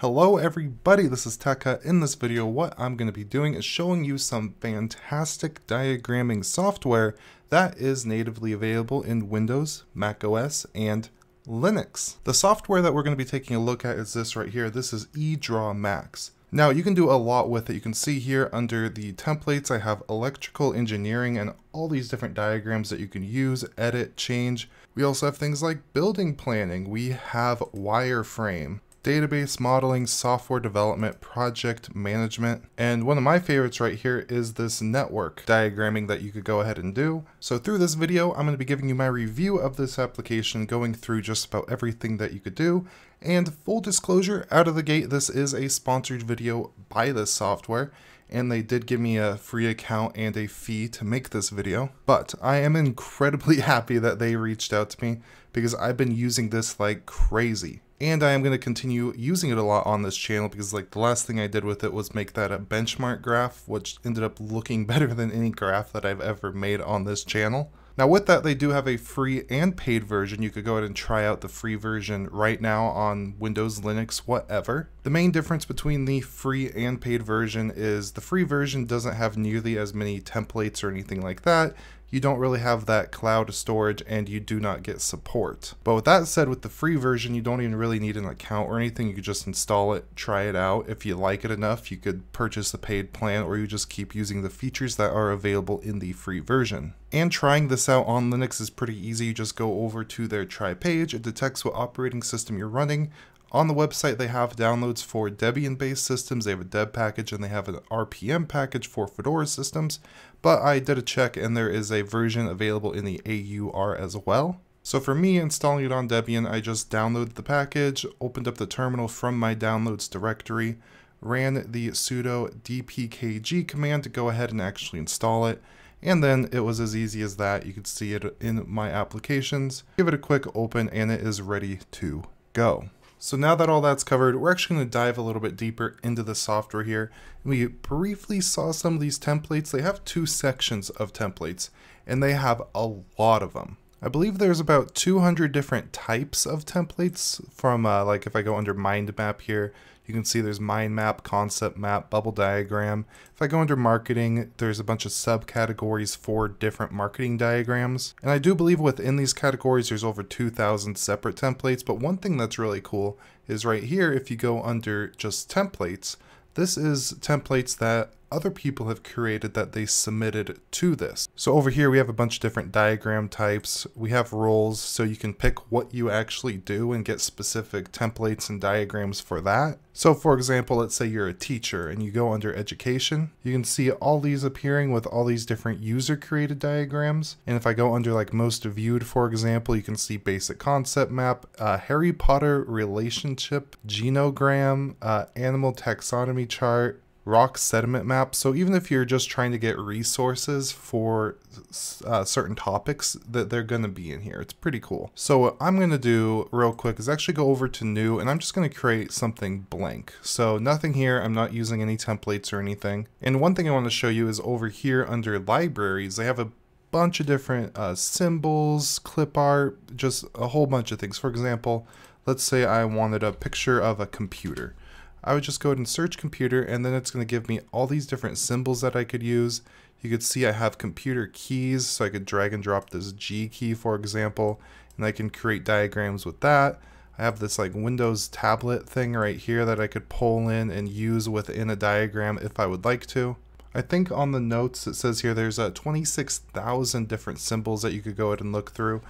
Hello everybody, this is TechHut. In this video, what I'm going to be doing is showing you some fantastic diagramming software that is natively available in Windows, macOS, and Linux. The software that we're going to be taking a look at is this right here. This is EdrawMax. Now you can do a lot with it. You can see here under the templates, I have electrical engineering and all these different diagrams that you can use, edit, change. We also have things like building planning. We have wireframe, database modeling, software development, project management. And one of my favorites right here is this network diagramming that you could go ahead and do. So through this video, I'm going to be giving you my review of this application, going through just about everything that you could do. And full disclosure, out of the gate, this is a sponsored video by this software. And they did give me a free account and a fee to make this video. But I am incredibly happy that they reached out to me because I've been using this like crazy. And I am going to continue using it a lot on this channel because like the last thing I did with it was make that a benchmark graph, which ended up looking better than any graph that I've ever made on this channel. Now with that, they do have a free and paid version. You could go ahead and try out the free version right now on Windows, Linux, whatever. The main difference between the free and paid version is the free version doesn't have nearly as many templates or anything like that. You don't really have that cloud storage and you do not get support. But with that said, with the free version, you don't even really need an account or anything. You could just install it, try it out. If you like it enough, you could purchase the paid plan or you just keep using the features that are available in the free version. And trying this out on Linux is pretty easy. You just go over to their try page. It detects what operating system you're running. On the website, they have downloads for Debian-based systems, they have a Deb package, and they have an RPM package for Fedora systems, but I did a check and there is a version available in the AUR as well. So for me, installing it on Debian, I just downloaded the package, opened up the terminal from my downloads directory, ran the sudo dpkg command to go ahead and actually install it, and then it was as easy as that. You could see it in my applications. Give it a quick open and it is ready to go. So now that all that's covered, we're actually going to dive a little bit deeper into the software here. We briefly saw some of these templates. They have two sections of templates, and they have a lot of them. I believe there's about 200 different types of templates from, like if I go under mind map here, you can see there's mind map, concept map, bubble diagram. If I go under marketing, there's a bunch of subcategories for different marketing diagrams. And I do believe within these categories, there's over 2,000 separate templates. But one thing that's really cool is right here, if you go under just templates, this is templates that other people have created that they submitted to this. So over here, we have a bunch of different diagram types. We have roles, so you can pick what you actually do and get specific templates and diagrams for that. So for example, let's say you're a teacher and you go under education, you can see all these appearing with all these different user created diagrams. And if I go under like most viewed, for example, you can see basic concept map, Harry Potter relationship, genogram, animal taxonomy chart, rock sediment map. So even if you're just trying to get resources for certain topics, that they're going to be in here. It's pretty cool. So what I'm going to do real quick is actually go over to new, and I'm just going to create something blank. So nothing here. I'm not using any templates or anything. And one thing I want to show you is over here under libraries, they have a bunch of different symbols, clip art, just a whole bunch of things. For example, let's say I wanted a picture of a computer. I would just go ahead and search computer, and then it's going to give me all these different symbols that I could use. You could see I have computer keys, so I could drag and drop this G key, for example, and I can create diagrams with that. I have this like Windows tablet thing right here that I could pull in and use within a diagram if I would like to. I think on the notes it says here there's 26,000 different symbols that you could go ahead and look through.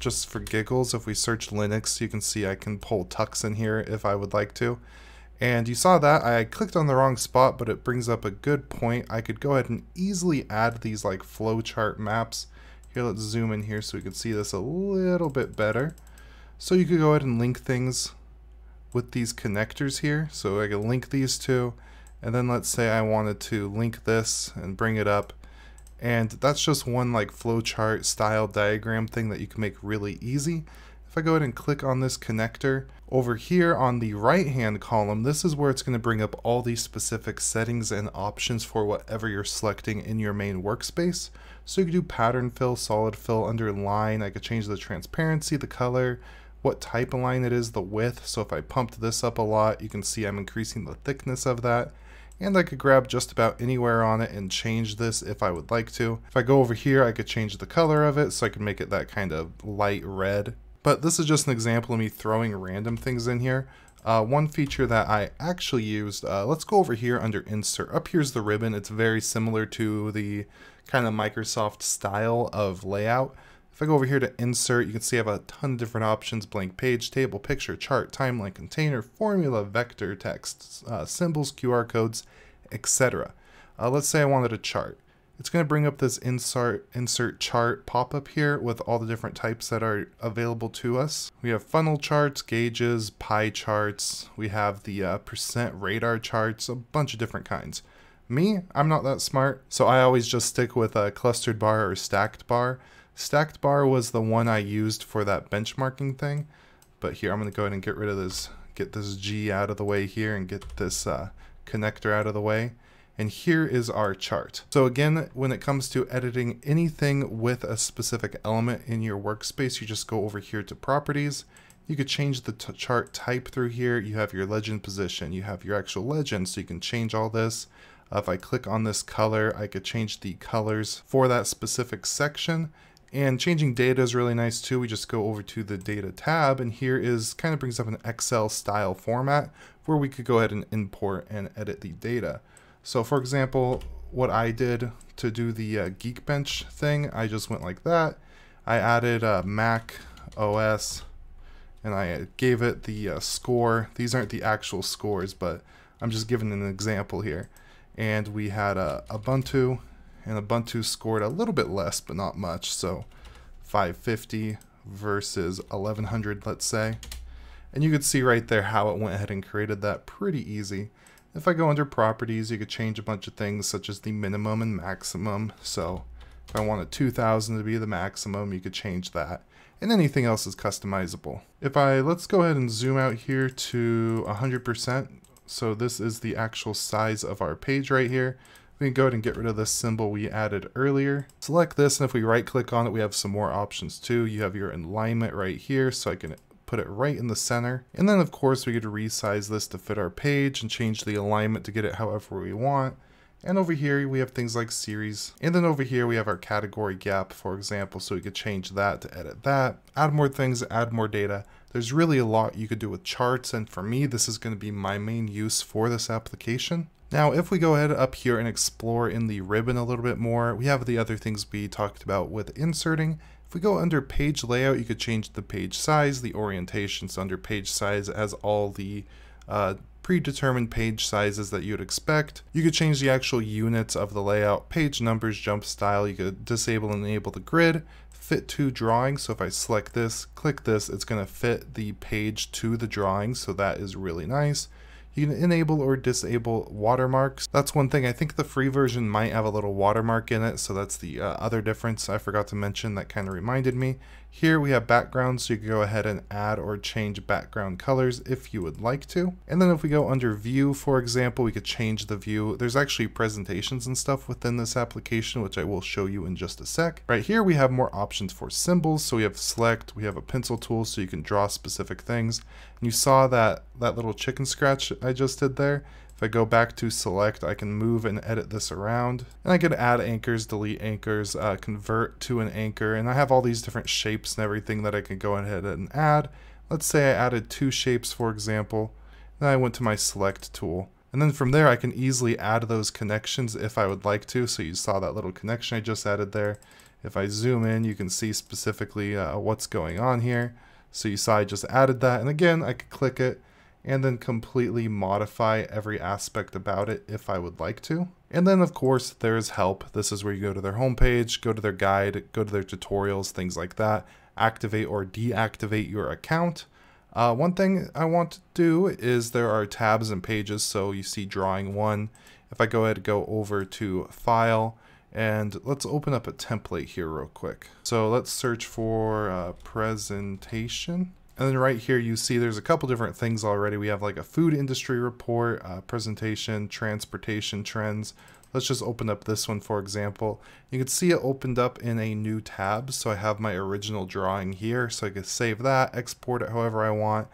Just for giggles, if we search Linux, you can see I can pull Tux in here if I would like to. And you saw that I clicked on the wrong spot, but it brings up a good point. I could go ahead and easily add these like flowchart maps. Here, let's zoom in here so we can see this a little bit better. So you could go ahead and link things with these connectors here. So I can link these two. And then let's say I wanted to link this and bring it up. And that's just one like flowchart style diagram thing that you can make really easy. If I go ahead and click on this connector over here on the right hand column, this is where it's going to bring up all these specific settings and options for whatever you're selecting in your main workspace. So you can do pattern fill, solid fill, underline. I could change the transparency, the color, what type of line it is, the width. So if I pumped this up a lot, you can see I'm increasing the thickness of that. And I could grab just about anywhere on it and change this if I would like to. If I go over here, I could change the color of it so I can make it that kind of light red. But this is just an example of me throwing random things in here. One feature that I actually used, let's go over here under Insert. Up here's the ribbon. It's very similar to the kind of Microsoft style of layout. If I go over here to Insert, you can see I have a ton of different options: blank page, table, picture, chart, timeline, container, formula, vector, text, symbols, QR codes, etc. Let's say I wanted a chart. It's going to bring up this insert chart pop-up here with all the different types that are available to us. We have funnel charts, gauges, pie charts. We have the percent radar charts, a bunch of different kinds. Me, I'm not that smart, so I always just stick with a clustered bar or stacked bar. Stacked bar was the one I used for that benchmarking thing, but here I'm going to go ahead and get rid of this, get this G out of the way here and get this connector out of the way. And here is our chart. So again, when it comes to editing anything with a specific element in your workspace, you just go over here to properties. You could change the chart type through here. You have your legend position, you have your actual legend, so you can change all this. If I click on this color, I could change the colors for that specific section. And changing data is really nice too. We just go over to the data tab, and here is kind of brings up an Excel style format where we could go ahead and import and edit the data. So for example, what I did to do the Geekbench thing, I just went like that. I added macOS and I gave it the score. These aren't the actual scores, but I'm just giving an example here. And we had Ubuntu. And Ubuntu scored a little bit less, but not much. So 550 versus 1100, let's say. And you could see right there how it went ahead and created that pretty easy. If I go under properties, you could change a bunch of things such as the minimum and maximum. So if I wanted 2000 to be the maximum, you could change that. And anything else is customizable. If I, let's go ahead and zoom out here to 100%. So this is the actual size of our page right here. We can go ahead and get rid of this symbol we added earlier. Select this, and if we right click on it, we have some more options too. You have your alignment right here, so I can put it right in the center. And then of course we could resize this to fit our page and change the alignment to get it however we want. And over here we have things like series. And then over here we have our category gap, for example, so we could change that to edit that, add more things, add more data. There's really a lot you could do with charts, and for me, this is going to be my main use for this application. Now, if we go ahead up here and explore in the ribbon a little bit more, we have the other things we talked about with inserting. If we go under page layout, you could change the page size, the orientation. So under page size as all the predetermined page sizes that you'd expect. You could change the actual units of the layout, page numbers, jump style. You could disable and enable the grid, fit to drawing. So if I select this, click this, it's going to fit the page to the drawing. So that is really nice. You can enable or disable watermarks. That's one thing. I think the free version might have a little watermark in it, so that's the other difference I forgot to mention that kind of reminded me. Here we have backgrounds, so you can go ahead and add or change background colors if you would like to. And then if we go under view, for example, we could change the view. There's actually presentations and stuff within this application, which I will show you in just a sec. Right here we have more options for symbols, so we have select, we have a pencil tool so you can draw specific things. And you saw that little chicken scratch I just did there. If I go back to select, I can move and edit this around, and I can add anchors, delete anchors, convert to an anchor, and I have all these different shapes and everything that I can go ahead and add. Let's say I added two shapes, for example, and I went to my select tool. And then from there, I can easily add those connections if I would like to. So you saw that little connection I just added there. If I zoom in, you can see specifically what's going on here. So you saw I just added that, and again, I could click it and then completely modify every aspect about it if I would like to. And then of course there is help. This is where you go to their homepage, go to their guide, go to their tutorials, things like that. Activate or deactivate your account. One thing I want to do is there are tabs and pages, so you see drawing one. If I go ahead and go over to file, and let's open up a template here real quick. So let's search for presentation. And then right here, you see there's a couple different things already. We have like a food industry report, presentation, transportation trends. Let's just open up this one, for example. You can see it opened up in a new tab. So I have my original drawing here. So I can save that, export it however I want.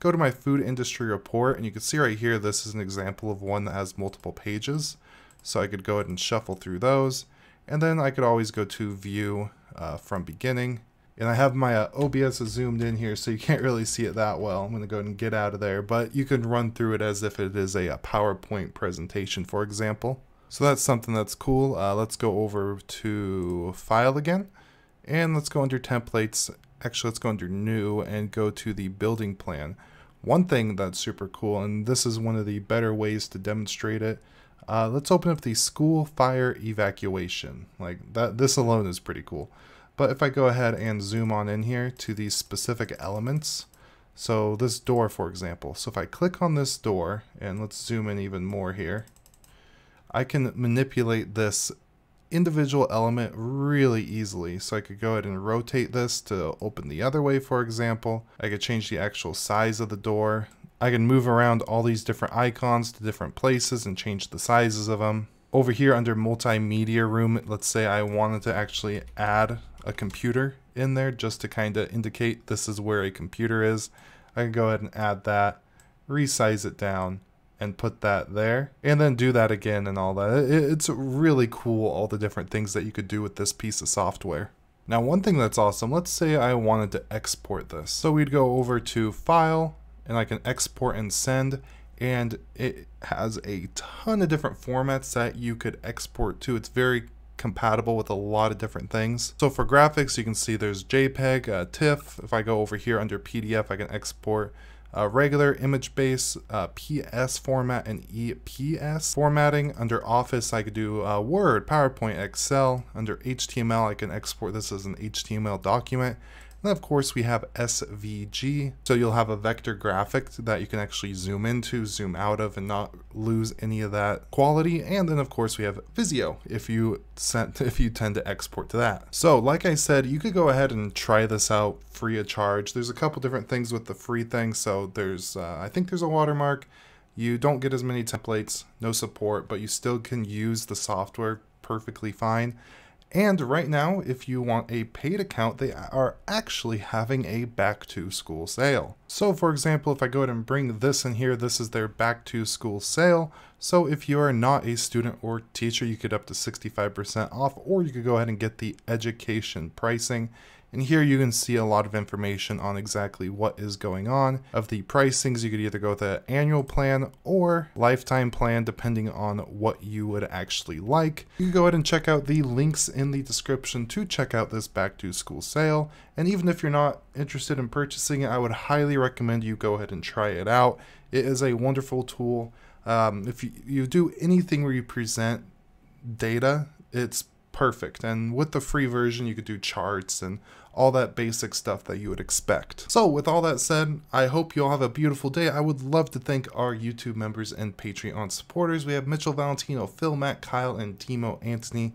Go to my food industry report, and you can see right here, this is an example of one that has multiple pages. So I could go ahead and shuffle through those. And then I could always go to view from beginning. And I have my OBS zoomed in here, so you can't really see it that well. I'm going to go ahead and get out of there, but you can run through it as if it is a PowerPoint presentation, for example. So that's something that's cool. Let's go over to File again, and let's go under Templates. Actually, let's go under New and go to the Building Plan. One thing that's super cool, and this is one of the better ways to demonstrate it, let's open up the School Fire Evacuation. Like that, this alone is pretty cool. But if I go ahead and zoom on in here to these specific elements, so this door, for example. So if I click on this door, and let's zoom in even more here, I can manipulate this individual element really easily. So I could go ahead and rotate this to open the other way, for example. I could change the actual size of the door. I can move around all these different icons to different places and change the sizes of them. Over here under multimedia room, let's say I wanted to actually add a computer in there just to kind of indicate this is where a computer is. I can go ahead and add that, resize it down, and put that there, and then do that again and all that. It's really cool, all the different things that you could do with this piece of software. Now, one thing that's awesome, let's say I wanted to export this. So we'd go over to File, and I can Export and Send. And it has a ton of different formats that you could export to. It's very compatible with a lot of different things. So for graphics, you can see there's JPEG, TIFF. If I go over here under PDF, I can export regular image base, PS format, and EPS formatting. Under Office, I could do Word, PowerPoint, Excel. Under HTML, I can export this as an HTML document. And of course we have SVG, so you'll have a vector graphic that you can actually zoom into, zoom out of, and not lose any of that quality. And then of course we have Visio if you tend to export to that. So like I said, you could go ahead and try this out free of charge. There's a couple different things with the free thing. So there's I think there's a watermark. You don't get as many templates, no support, but you still can use the software perfectly fine. And right now, if you want a paid account, they are actually having a back to school sale. So for example, if I go ahead and bring this in here, this is their back to school sale. So if you are not a student or teacher, you get up to 65% off, or you could go ahead and get the education pricing. And here you can see a lot of information on exactly what is going on. Of the pricings, you could either go with an annual plan or lifetime plan, depending on what you would actually like. You can go ahead and check out the links in the description to check out this back to school sale. And even if you're not interested in purchasing it, I would highly recommend you go ahead and try it out. It is a wonderful tool. If you do anything where you present data, it's perfect. And with the free version, you could do charts and all that basic stuff that you would expect. So with all that said, I hope you all have a beautiful day. I would love to thank our YouTube members and Patreon supporters. We have Mitchell, Valentino, Phil, Matt, Kyle, and Timo Anthony.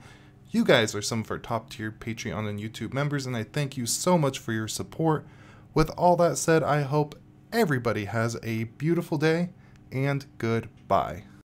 You guys are some of our top tier Patreon and YouTube members, and I thank you so much for your support. With all that said, I hope everybody has a beautiful day, and goodbye.